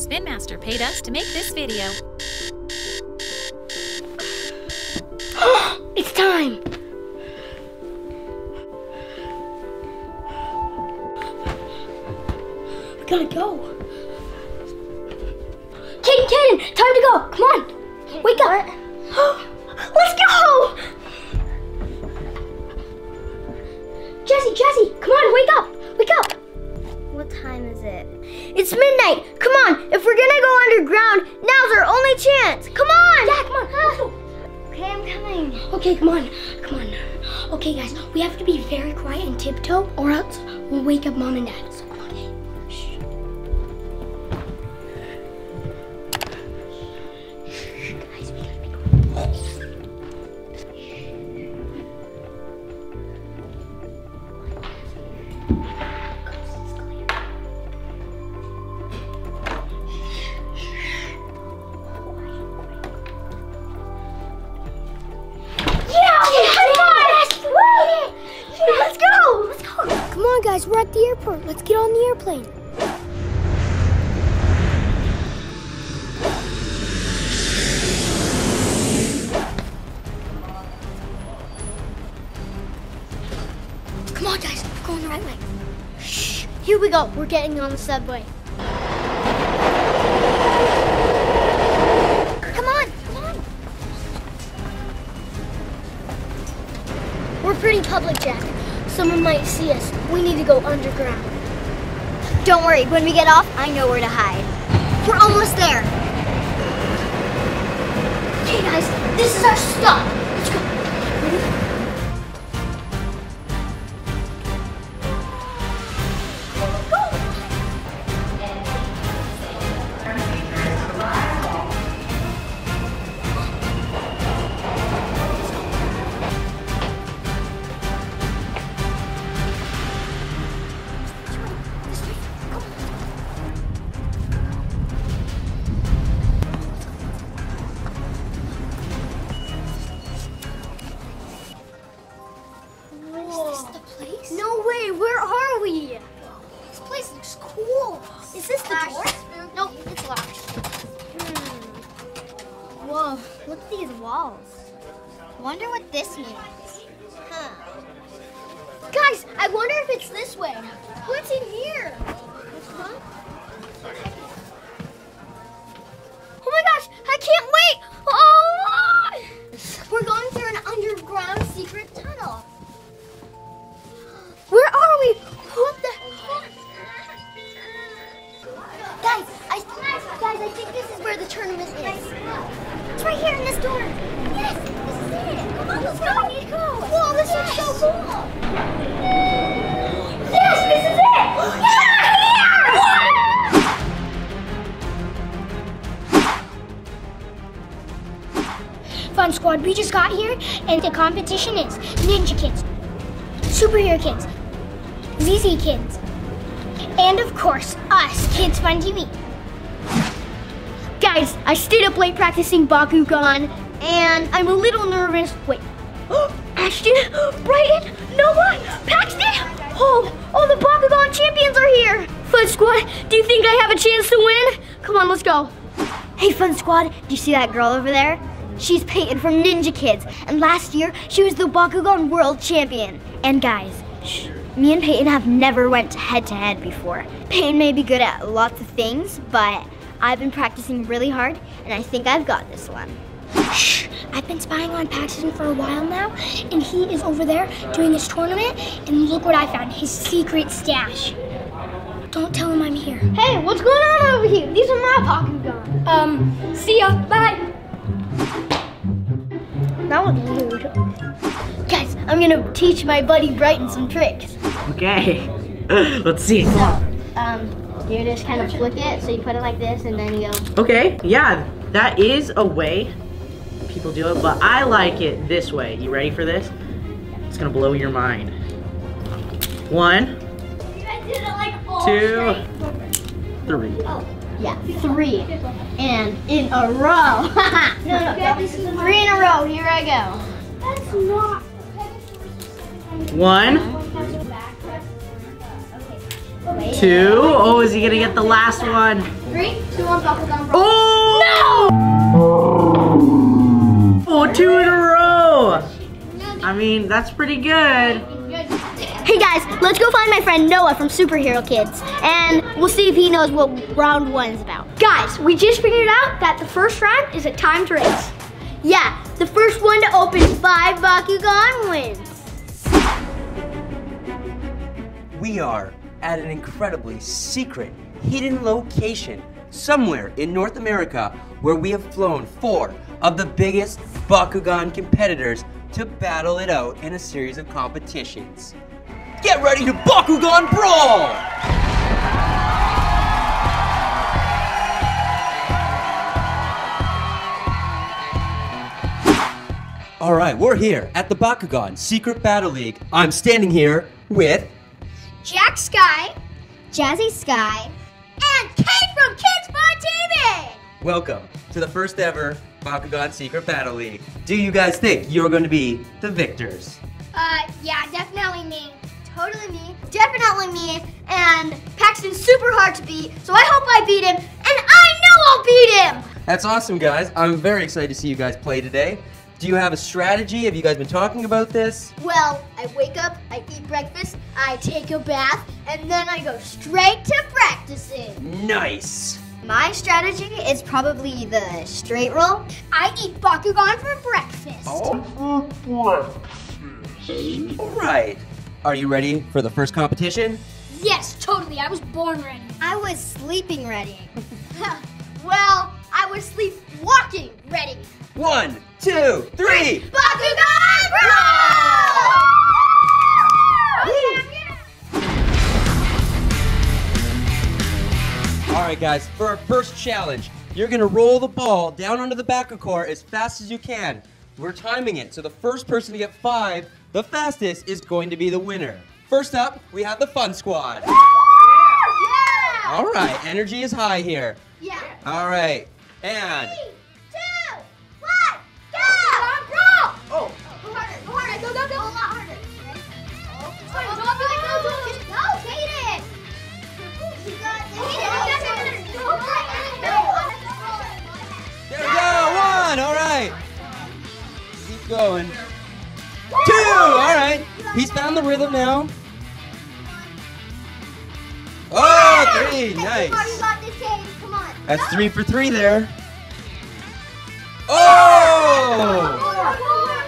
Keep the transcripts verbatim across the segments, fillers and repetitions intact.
Spin Master paid us to make this video. It's time! We gotta go. Kate and Kaden, time to go. Come on. Wake up. Let's go! Jazzy, Jazzy, come on, wake up. Wake up. What time is it? It's midnight. Come on. If we're gonna go underground, now's our only chance. Come on. Yeah, come on. Let's go. Okay, I'm coming. Okay, come on. Come on. Okay, guys, we have to be very quiet and tiptoe, or else we'll wake up Mom and Dad. So come on, okay? Shh. Shh, guys, we gotta be quiet. Guys, we're at the airport. Let's get on the airplane. Come on, guys. We're going the right way. Shh. Here we go. We're getting on the subway. Come on. Come on. We're pretty public, Jack. Someone might see us. We need to go underground. Don't worry, when we get off, I know where to hide. We're almost there. Okay, guys, this is our stop. Let's go. Ready? Go! Fun Squad, we just got here, and the competition is Ninja Kids, Superhero Kids, Z Z Kids, and of course, us, Kids Fun T V. Guys, I stayed up late practicing Bakugan, and I'm a little nervous. Wait, Ashton, Brighton, Noah, Paxton, oh, all the Bakugan champions are here. Fun Squad, do you think I have a chance to win? Come on, let's go. Hey, Fun Squad, do you see that girl over there? She's Peyton from Ninja Kids, and last year, she was the Bakugan World Champion. And guys, shh, me and Peyton have never went head-to-head before. Peyton may be good at lots of things, but I've been practicing really hard, and I think I've got this one. Shh, I've been spying on Paxton for a while now, and he is over there doing his tournament, and look what I found, his secret stash. Don't tell him I'm here. Hey, what's going on over here? These are my Bakugan. Um, see ya, bye. That was rude. Guys, I'm gonna teach my buddy Brighton some tricks. Okay, let's see. So, um, you just kind of flick it, so you put it like this, and then you go. Okay, yeah, that is a way people do it, but I like it this way. You ready for this? It's gonna blow your mind. One, two, three. Yeah, three, and in a row. no, no, no, three in a row, here I go. That's not. One. Two, oh, is he gonna get the last one? Three, two, one, Bakugan. Oh! No! Oh, two in a row. I mean, that's pretty good. Hey guys, let's go find my friend Noah from Superhero Kids, and we'll see if he knows what round one is about. Guys, we just figured out that the first round is a timed race. Yeah, the first one to open five Bakugan wins. We are at an incredibly secret, hidden location somewhere in North America where we have flown four of the biggest Bakugan competitors to battle it out in a series of competitions. Get ready to Bakugan Brawl! All right, we're here at the Bakugan Secret Battle League. I'm standing here with Jack Skye, Jazzy Skye, and Kate from Kids Fun T V! Welcome to the first ever Bakugan Secret Battle League. Do you guys think you're going to be the victors? Uh, yeah, definitely me. Totally me. Definitely me. And Paxton's super hard to beat, so I hope I beat him, and I know I'll beat him! That's awesome, guys. I'm very excited to see you guys play today. Do you have a strategy? Have you guys been talking about this? Well, I wake up, I eat breakfast, I take a bath, and then I go straight to practicing. Nice! My strategy is probably the straight roll. I eat Bakugan for breakfast. Oh, for breakfast. All right. Are you ready for the first competition? Yes, totally. I was born ready. I was sleeping ready. Well, I was sleepwalking ready. One, two, three. Bakugan Brawl! All right, guys, for our first challenge, you're gonna roll the ball down onto the Bakugan as fast as you can. We're timing it, so the first person to get five, the fastest, is going to be the winner. First up, we have the Fun Squad. Yeah. Yeah. All right, energy is high here. Yeah. All right, and... Three, two, one, go! Roll! Oh. Go harder, go harder, go, go, go! Go a lot harder. Go, Kaden! Go, Kaden! There we go, one, all right. Keep going. Two, all right. He's found the rhythm now. Oh, three, nice. That's three for three there. Oh! Oh, so close.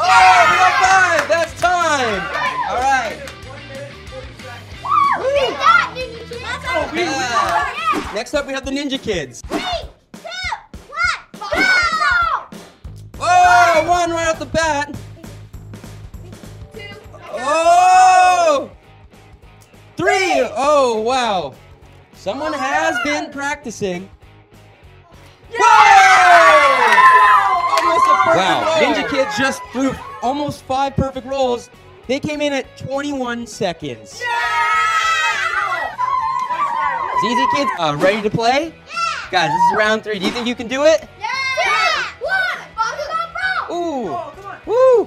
Oh, we got five! That's time! All right. Beat that, Ninja Kidz! Oh, beat that! Next up, we have the Ninja Kids. Three, two, one, go! Oh, one right off the bat. Oh! Three! Oh, wow. Someone has been practicing. Wow, Ninja Kidz just threw almost five perfect rolls. They came in at twenty-one seconds. Yeah! Z Z Kids, uh, ready to play? Yeah! Guys, this is round three. Do you think you can do it? Yeah! One! Bakugan Brawl! Ooh! Woo!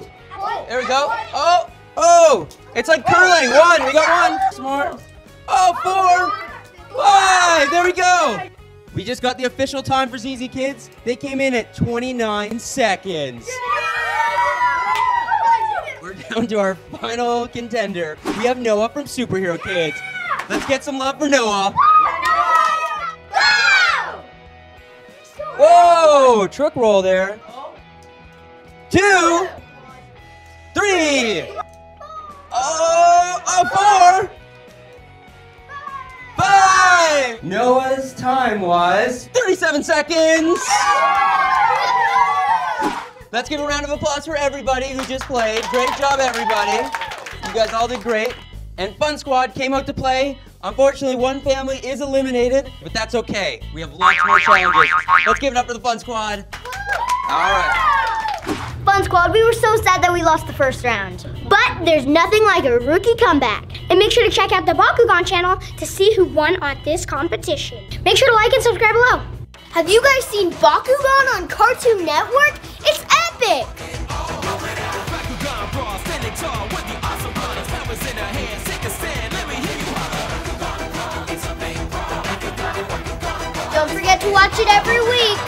There we go. Oh! Oh! It's like curling. One! We got one! Smart. Oh, four! Five! There we go! We just got the official time for Z Z Kids. They came in at twenty-nine seconds. Yeah! We're down to our final contender. We have Noah from Superhero Kids. Yeah! Let's get some love for Noah. Go! Whoa, trick roll there. Two, three, oh, a four. Five! Noah's time was thirty-seven seconds! Let's give a round of applause for everybody who just played. Great job, everybody. You guys all did great. And Fun Squad came out to play. Unfortunately, one family is eliminated, but that's okay. We have lots more challenges. Let's give it up for the Fun Squad. All right. Fun Squad, we were so sad that we lost the first round. But there's nothing like a rookie comeback. And make sure to check out the Bakugan channel to see who won on this competition. Make sure to like and subscribe below. Have you guys seen Bakugan on Cartoon Network? It's epic! star with the awesome runners, flowers in her hand, take a stand, let me hear you holler. Don't forget to watch it every week.